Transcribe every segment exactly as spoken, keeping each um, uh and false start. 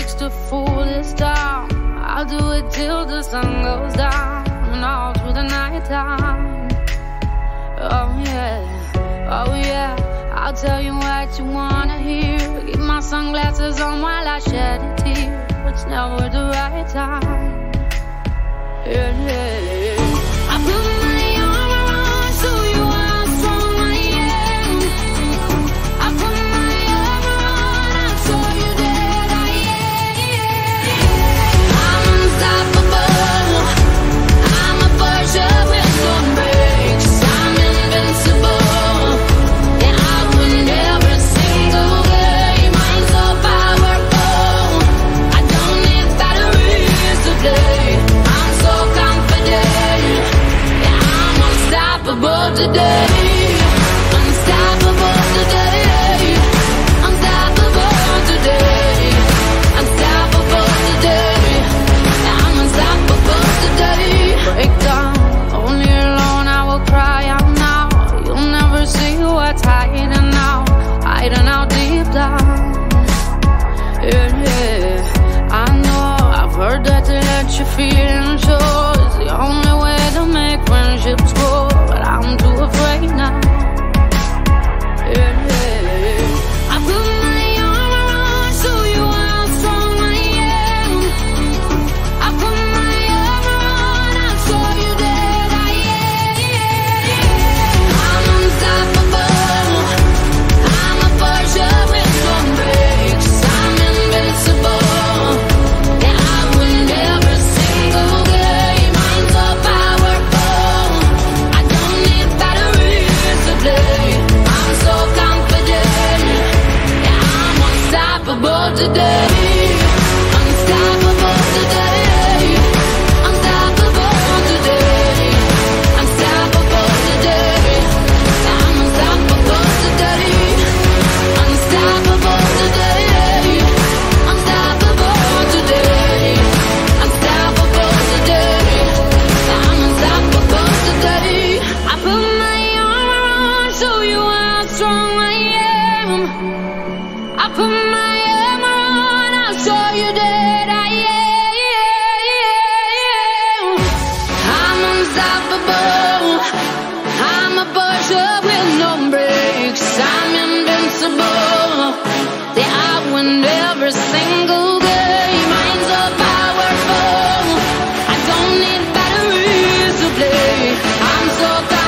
takes to fool this town. I'll do it till the sun goes down and all through the night time. Oh yeah, oh yeah, I'll tell you what you wanna hear. Keep my sunglasses on while I shed a tear. It's never the right time. Yeah, yeah, yeah. I put today, unstoppable today, unstoppable today, unstoppable today, I'm unstoppable today. Break down, only alone I will cry out now. You'll never see what's hiding out, hiding out deep down. Yeah, yeah, I know, I've heard that to let you feel sure is the only way to make friendships grow. I'm too afraid now. Yeah, yeah, yeah. I put my armor on, show you how strong I am. I put my armor on, I show you that I am. Yeah, yeah. I'm unstoppable. I'm a forger with some breaks. I'm invincible. Yeah, I win every single game. I'm so powerful. I'm so confident, yeah, I'm unstoppable today, unstoppable today, unstoppable today, unstoppable today, I'm unstoppable today, unstoppable today, unstoppable today, unstoppable today, I'm unstoppable today. I put my show you how strong I am. I put my armor on, I'll show you that I am. I'm unstoppable. I'm a forger with no breaks. I'm invincible. Yeah, I win every single game. I'm so powerful. I don't need batteries to play. I'm so confident.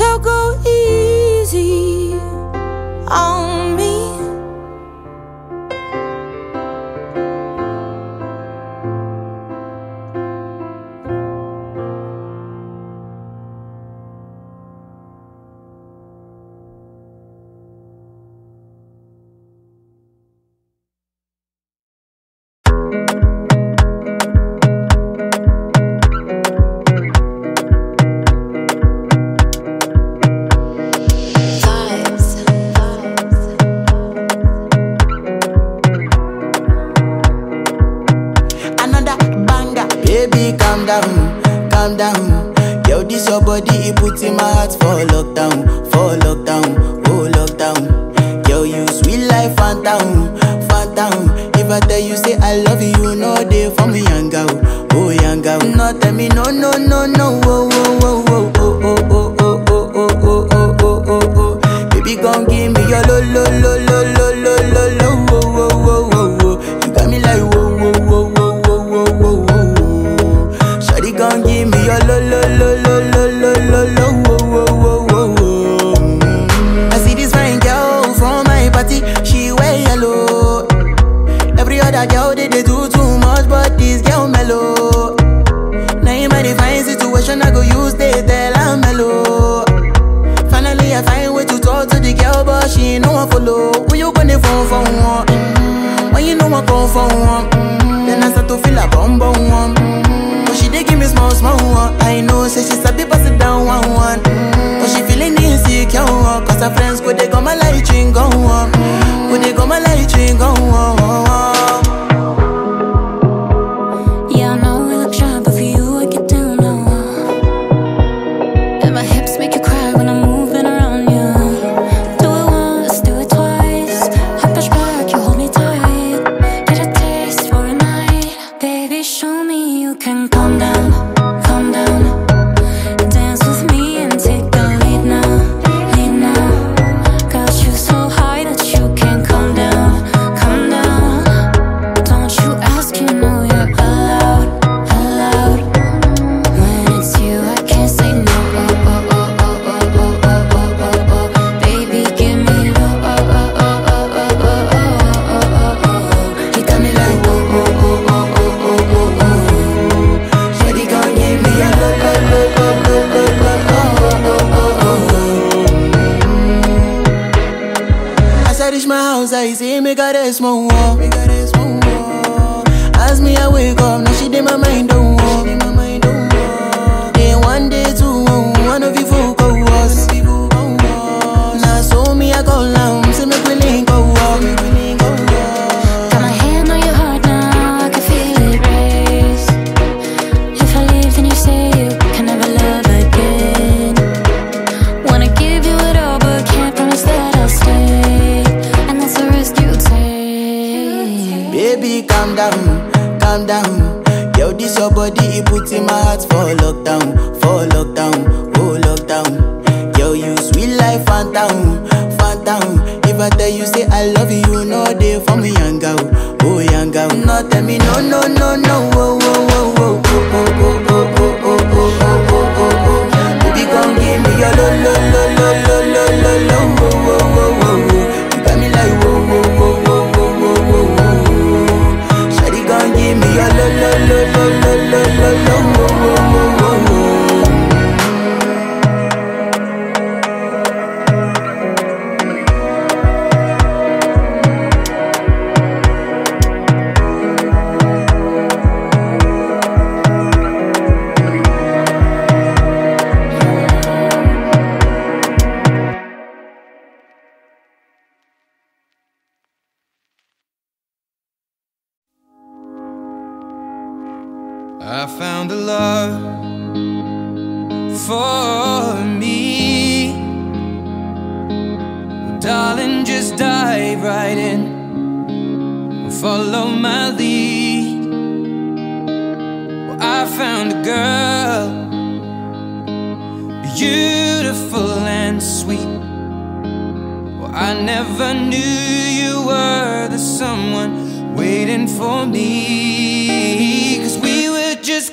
So go easy on me.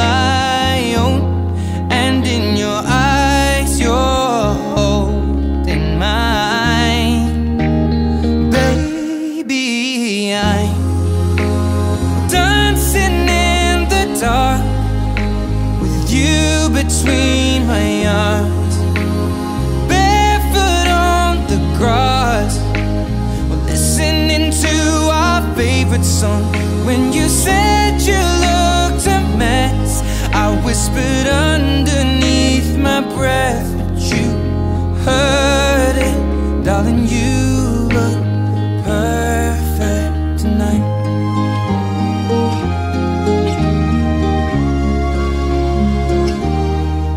I own, and in your eyes you're holding mine. Baby, I'm dancing in the dark with you between my arms, barefoot on the grass, we're listening to our favorite song. When you said you looked a mess, I whispered underneath my breath, but you heard it. Darling, you look perfect tonight.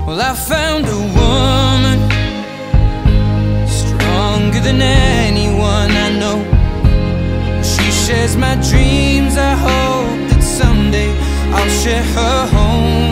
Well, I found a woman stronger than anyone I know. She shares my dreams. I hope that someday I'll share her home.